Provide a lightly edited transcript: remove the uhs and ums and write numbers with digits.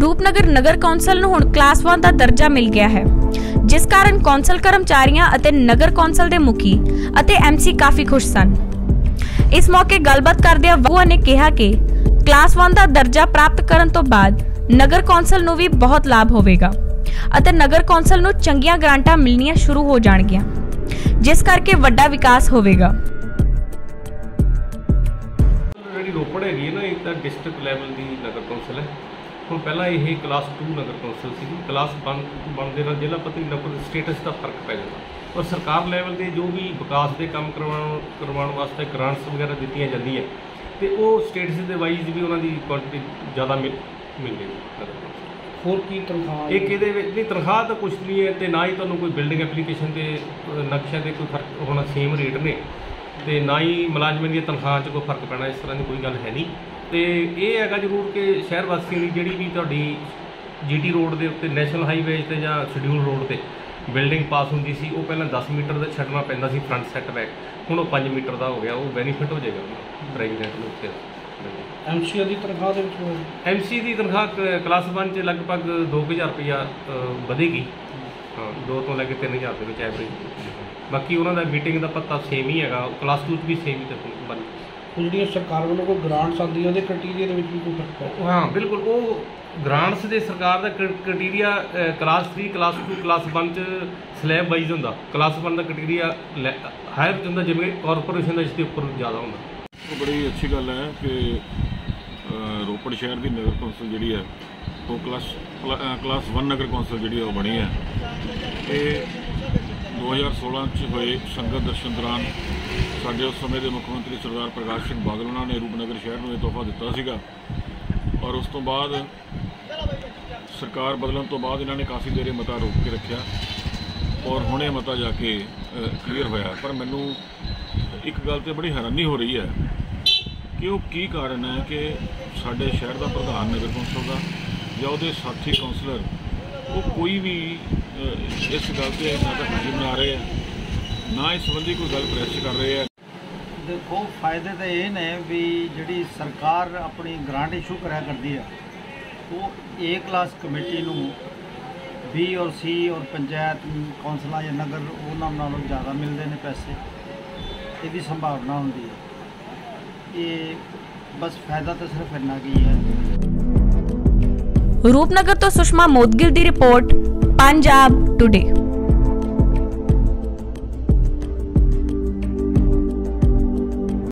रूपनगर नगर council नूं हुण class 1 दा दर्जा मिल गया है, जिस कारण कौंसल कर्मचारियां अते नगर कौंसल दे मुखी अते एमसी काफी खुश सन। इस मौके गलबात करदे वहुआ ने कहा कि क्लास 1 दा दर्जा प्राप्त करन तो बाद नगर कौंसल नूं भी बहुत लाभ होवेगा अते नगर कौंसल नूं चंगीआं ग्रांटां मिलणीआं शुरू हो जाणगीआं, जिस करके वड्डा विकास होवेगा। रोपड़ हैगी ना, एक तो डिस्ट्रिक्ट लैवल की नगर कौंसल है। हम पहला यही क्लास 2 नगर कौंसल सी। क्लास 1 बनने का जिला पति नगर स्टेटस का फर्क पै जाता और सरकार लैवल के जो भी विकास के काम करवाने वास्ते ग्रांट्स वगैरह दी जाती है तो वो स्टेटस के वाइज भी उन्होंने क्वांटिटी ज़्यादा मिलेगी। नगर कौंसल होर की तनख्वाह एक ये तनख्वाह तो कुछ नहीं है, तो ना ही तुम्हें कोई बिल्डिंग एप्लीकेशन के नक्शे से कोई फर्क होना, सेम रेट ने, तो ना ही मुलाजमान दी तनख्वाह कोई फर्क पैना, इस तरह की कोई गल है नहीं। तो यह है जरूर कि शहर वासियों की जी भी GT रोड के उत्ते नैशनल हाईवे से या शेड्यूल रोड से बिल्डिंग पास होंगी सी, वो पहले 10 मीटर का छड्डना पैंदा सी फ्रंट सैटबैक, हुण 5 मीटर का हो गया, वो बेनीफिट हो जाएगा प्रेजिडेंट नूं। उत्ते MC की तनख्वाह क्लास 1 च लगभग 2000 रुपया बढ़ेगी, 2 तो लैके 3000 रुपये एवरेज। बाकी उन्होंने मीटिंग का पत्ता सेम ही है, क्लास 2 भी सेम ही बन। जी सरकार वालों को ग्रांट्स आती है क्राइटेरिया भी कोई फर्क है? हाँ बिल्कुल, वो ग्रांट्स के सरकार का criteria class 3 class 2 class 1 slab wise होंगे। क्लास 1 का क्राइटेरिया हायर होंगे, जिमें कॉरपोरेशन इसके उपर ज़्यादा होंगे। तो बड़ी अच्छी गल है कि रोपड़ शहर की नगर कौंसल जी है वो क्लास 1 नगर कौंसल जी बनी है। 2016 च हुए संगत दर्शन दौरान साढ़े उस समय के मुख्यमंत्री सरदार प्रकाश सिंह बादल उन्होंने रूपनगर शहर में तोहफा दिता सीगा और उस तो बाद सरकार बदलन तो बाद इन्होंने काफ़ी देर मता रोक के रखा और हुणे मता जाके क्लीयर होया। पर मैनू एक गल तो बड़ी हैरानी हो रही है कि वो की कारण है कि साढ़े शहर का प्रधान नगर कौंसल का या उसके साथी कौंसलर वो कोई भी इस गल से ना तो खुशी मना रहे हैं ना इस संबंधी कोई गल प्रेस कर रहे हैं। देखो फायदे तो ये ने भी जी सरकार अपनी ग्रांट इशू कराया करती है वो ए क्लास कमेटी नू बी और सी और पंचायत कौंसल या नगर उन्होंने ज़्यादा मिलते हैं पैसे, इसकी संभावना होती है। ये बस फायदा तो सिर्फ इन्ना की है। रूपनगर तो सुषमा मोदगिल की रिपोर्ट, पंजाब टुडे।